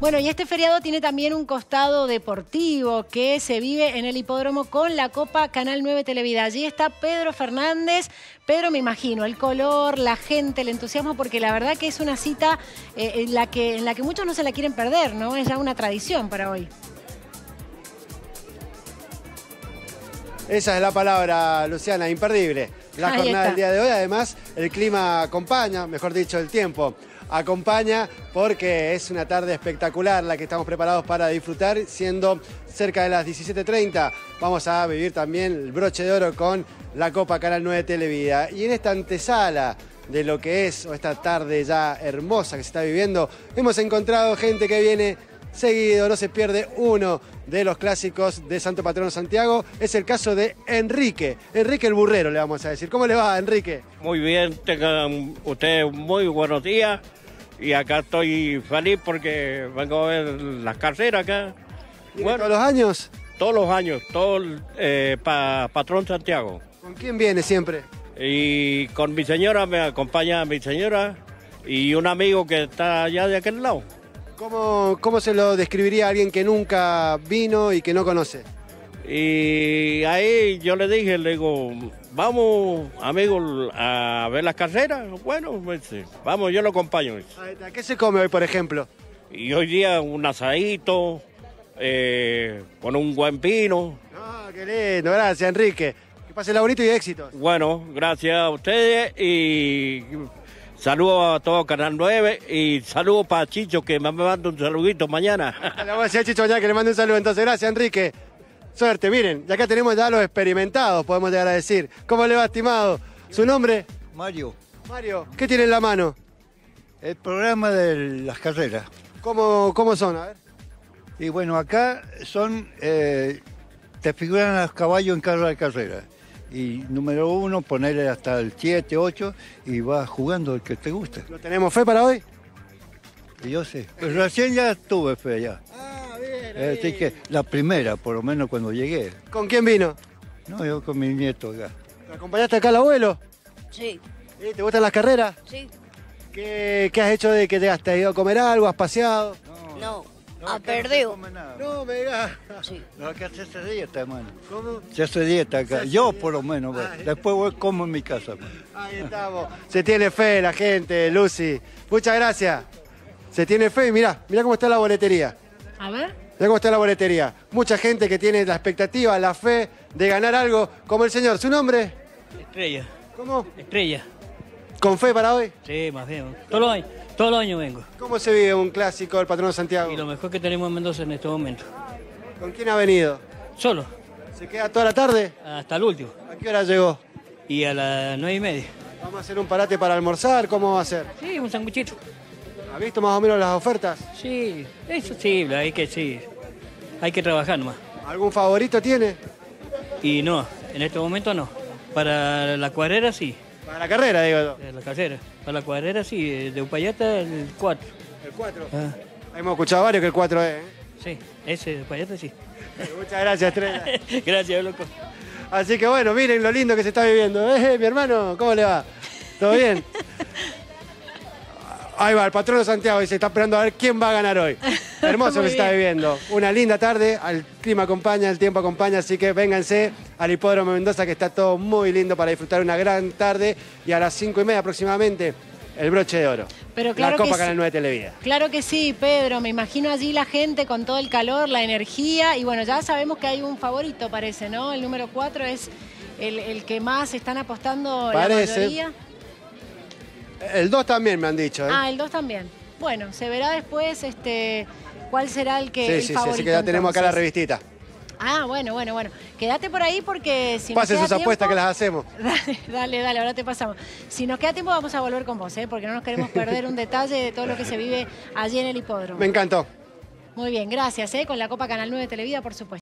Bueno, y este feriado tiene también un costado deportivo que se vive en el hipódromo con la Copa Canal 9 Televida. Allí está Pedro Fernández. Pedro, me imagino, el color, la gente, el entusiasmo, porque la verdad que es una cita en la que muchos no se la quieren perder, ¿no? Es ya una tradición para hoy. Esa es la palabra, Luciana, imperdible. La jornada del día de hoy, además, el clima acompaña, mejor dicho, el tiempo acompaña, porque es una tarde espectacular la que estamos preparados para disfrutar, siendo cerca de las 17:30. Vamos a vivir también el broche de oro con la Copa Canal 9 Televida. Y en esta antesala de lo que es, o esta tarde ya hermosa que se está viviendo, hemos encontrado gente que viene seguido, no se pierde uno de los clásicos de Santo Patrón Santiago. Es el caso de Enrique, Enrique el Burrero le vamos a decir. ¿Cómo le va, Enrique? Muy bien, tengan ustedes muy buenos días. Y acá estoy feliz porque vengo a ver las carreras acá. Bueno, ¿todos los años? Todos los años, todo Patrón Santiago. ¿Con quién viene siempre? Y con mi señora, me acompaña mi señora y un amigo que está allá de aquel lado. ¿Cómo se lo describiría a alguien que nunca vino y que no conoce? Y ahí yo le dije, le digo, vamos, amigo, a ver las carreras. Bueno, vamos, yo lo acompaño. ¿A qué se come hoy, por ejemplo? Y hoy día un asadito, con un buen vino. Ah, qué lindo, gracias, Enrique. Que pase la bonito y éxitos. Bueno, gracias a ustedes y saludos a todo Canal 9 y saludos para Chicho, que me manda un saludito mañana. Le voy a decir a Chicho mañana que le mande un saludo. Entonces, gracias, Enrique. Suerte, miren, y acá tenemos ya a los experimentados, podemos llegar a decir. ¿Cómo le va, estimado? ¿Su nombre? Mario. Mario, ¿qué tiene en la mano? El programa de las carreras. ¿Cómo son? A ver. Y bueno, acá son, te figuran a los caballos en cada carrera. Y número uno, ponerle hasta el 7, 8 y vas jugando el que te guste. ¿Lo tenemos fe para hoy? Yo sé. Pues recién ya tuve fe ya. Ah, bien, bien. Así que la primera, por lo menos cuando llegué. ¿Con quién vino? No, yo con mi nieto acá. ¿Te acompañaste acá al abuelo? Sí. ¿Te gustan las carreras? Sí. ¿Qué has hecho de que llegaste? ¿Has ido a comer algo? ¿Has paseado? No. No, ha perdido. No, me digas. Sí. No, que hace esa dieta, hermano. ¿Cómo? Se hace dieta acá. Yo, por lo menos. Ay, después voy como en mi casa. Man. Ahí estamos. Se tiene fe la gente, Lucy. Muchas gracias. Se tiene fe y mirá cómo está la boletería. A ver. Mirá cómo está la boletería. Mucha gente que tiene la expectativa, la fe de ganar algo, como el señor. ¿Su nombre? Estrella. ¿Cómo? Estrella. ¿Con fe para hoy? Sí, más bien. Todos los años vengo. ¿Cómo se vive un clásico del Patrón Santiago? Y lo mejor que tenemos en Mendoza en este momento. ¿Con quién ha venido? Solo. ¿Se queda toda la tarde? Hasta el último. ¿A qué hora llegó? Y a las 9:30. ¿Vamos a hacer un parate para almorzar? ¿Cómo va a ser? Sí, un sanguchito. ¿Has visto más o menos las ofertas? Sí, eso sí, hay que trabajar nomás. ¿Algún favorito tiene? Y no, en este momento no. Para la cuadrera sí. Para la carrera, digo yo. Para la carrera, sí. De Upayata, el 4. ¿El 4? Ah. Hemos escuchado varios que el 4 es, ¿eh? Sí, ese de Upayata, sí. Muchas gracias, Estrella. Gracias, loco. Así que bueno, miren lo lindo que se está viviendo. Mi hermano, ¿cómo le va? ¿Todo bien? Ahí va, el Patrón de Santiago, y se está esperando a ver quién va a ganar hoy. Hermoso que se está viviendo. Una linda tarde, el clima acompaña, el tiempo acompaña, así que vénganse al Hipódromo de Mendoza, que está todo muy lindo para disfrutar una gran tarde. Y a las 5:30 aproximadamente, el broche de oro. Pero claro, la Copa Canal 9 Televida. Claro que sí, Pedro. Me imagino allí la gente con todo el calor, la energía. Y bueno, ya sabemos que hay un favorito, parece, ¿no? El número 4 es el que más están apostando, parece, la mayoría. El 2 también me han dicho, ¿eh? Ah, el 2 también. Bueno, se verá después cuál será el que favorito. Sí, así que ya tenemos acá la revistita. Ah, bueno. Quédate por ahí porque si pasen sus apuestas que las hacemos. Dale, ahora te pasamos. Si nos queda tiempo vamos a volver con vos, porque no nos queremos perder un detalle de todo lo que se vive allí en el hipódromo. Me encantó. Muy bien, gracias, con la Copa Canal 9 Televida, por supuesto.